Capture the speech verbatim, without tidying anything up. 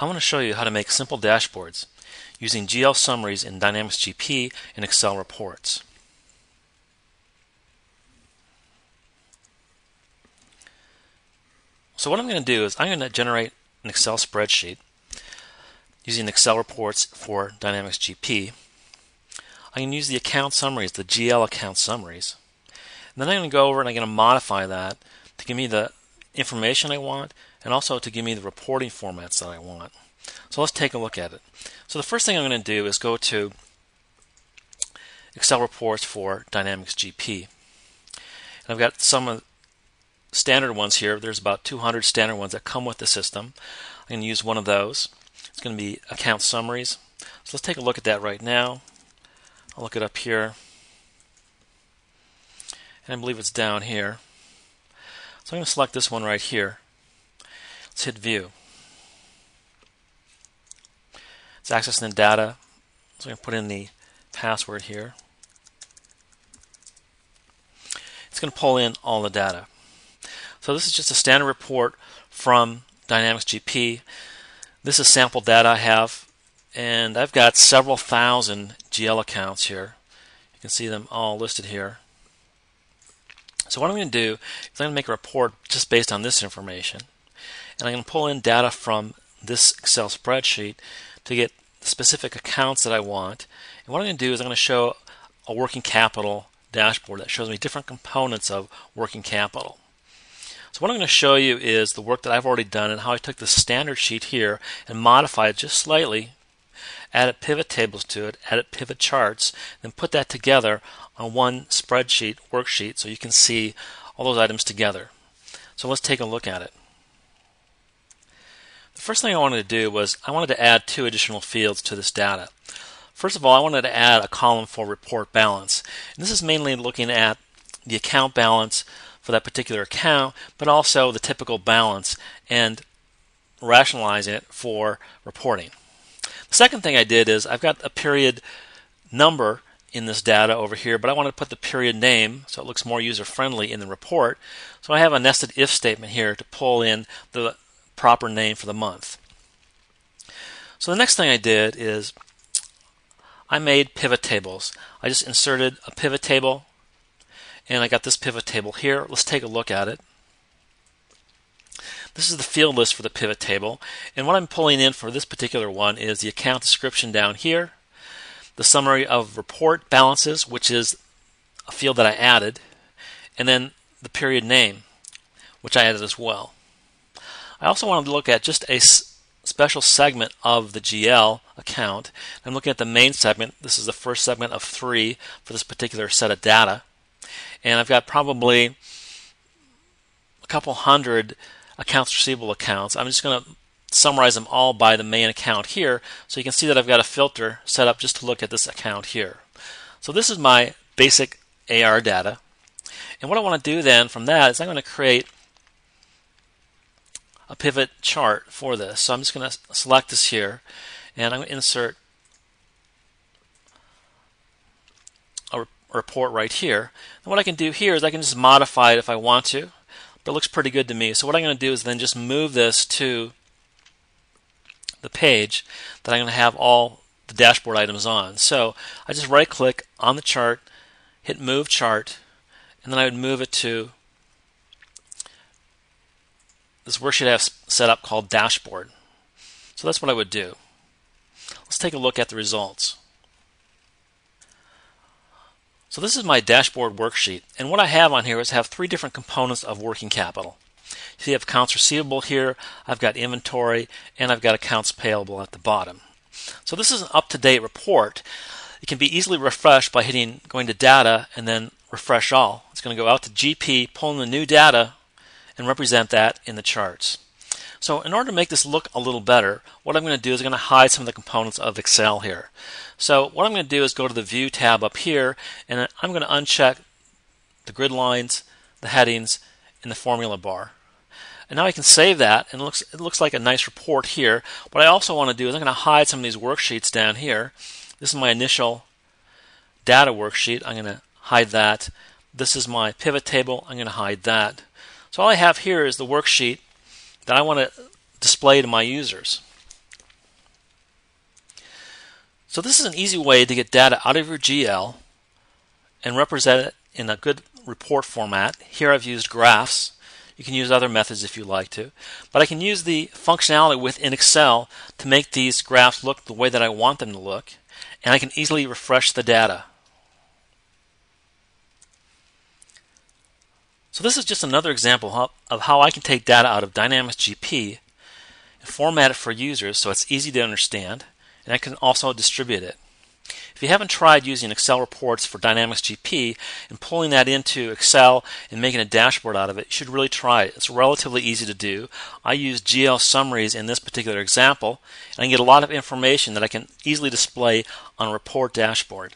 I want to show you how to make simple dashboards using G L Summaries in Dynamics G P and Excel Reports. So what I'm going to do is I'm going to generate an Excel spreadsheet using Excel Reports for Dynamics G P. I'm going to use the account summaries, the G L account summaries. And then I'm going to go over and I'm going to modify that to give me the information I want and also to give me the reporting formats that I want. So let's take a look at it. So the first thing I'm going to do is go to Excel Reports for Dynamics G P. And I've got some standard ones here. There's about two hundred standard ones that come with the system. I'm going to use one of those. It's going to be account summaries. So let's take a look at that right now. I'll look it up here. And I believe it's down here. So I'm going to select this one right here. Let's hit view. It's accessing the data. So I'm going to put in the password here. It's going to pull in all the data. So this is just a standard report from Dynamics G P. This is sample data I have, and I've got several thousand G L accounts here. You can see them all listed here. So what I'm going to do is I'm going to make a report just based on this information, and I'm going to pull in data from this Excel spreadsheet to get specific accounts that I want. And what I'm going to do is I'm going to show a working capital dashboard that shows me different components of working capital. So what I'm going to show you is the work that I've already done and how I took the standard sheet here and modified it just slightly, added pivot tables to it, added pivot charts, then put that together on one spreadsheet worksheet so you can see all those items together. So let's take a look at it. The first thing I wanted to do was I wanted to add two additional fields to this data. First of all, I wanted to add a column for report balance. And this is mainly looking at the account balance for that particular account, but also the typical balance and rationalizing it for reporting. The second thing I did is I've got a period number in this data over here, but I want to put the period name so it looks more user-friendly in the report. So I have a nested if statement here to pull in the proper name for the month. So the next thing I did is I made pivot tables. I just inserted a pivot table, and I got this pivot table here. Let's take a look at it. This is the field list for the pivot table, and what I'm pulling in for this particular one is the account description down here, the summary of report balances, which is a field that I added, and then the period name, which I added as well. I also wanted to look at just a special segment of the G L account. I'm looking at the main segment. This is the first segment of three for this particular set of data. And I've got probably a couple hundred accounts receivable accounts. I'm just going to summarize them all by the main account here, so you can see that I've got a filter set up just to look at this account here. So this is my basic A R data. And what I want to do then from that is I'm going to create a pivot chart for this. So I'm just going to select this here, and I'm going to insert report right here. And what I can do here is I can just modify it if I want to, but it looks pretty good to me. So what I'm going to do is then just move this to the page that I'm going to have all the dashboard items on. So I just right click on the chart, hit move chart, and then I would move it to this worksheet I have set up called dashboard. So that's what I would do. Let's take a look at the results. So this is my dashboard worksheet, and what I have on here is I have three different components of working capital. So you have accounts receivable here, I've got inventory, and I've got accounts payable at the bottom. So this is an up-to-date report. It can be easily refreshed by hitting going to data and then refresh all. It's going to go out to G P, pull in the new data, and represent that in the charts. So in order to make this look a little better, what I'm going to do is I'm going to hide some of the components of Excel here. So what I'm going to do is go to the View tab up here, and I'm going to uncheck the grid lines, the headings, and the formula bar. And now I can save that, and it looks, it looks like a nice report here. What I also want to do is I'm going to hide some of these worksheets down here. This is my initial data worksheet. I'm going to hide that. This is my pivot table. I'm going to hide that. So all I have here is the worksheet that I want to display to my users. So this is an easy way to get data out of your G L and represent it in a good report format. Here I've used graphs. You can use other methods if you like to. But I can use the functionality within Excel to make these graphs look the way that I want them to look, and I can easily refresh the data. So this is just another example of how I can take data out of Dynamics G P and format it for users so it's easy to understand, and I can also distribute it. If you haven't tried using Excel reports for Dynamics G P and pulling that into Excel and making a dashboard out of it, you should really try it. It's relatively easy to do. I use G L Summaries in this particular example, and I can get a lot of information that I can easily display on a report dashboard.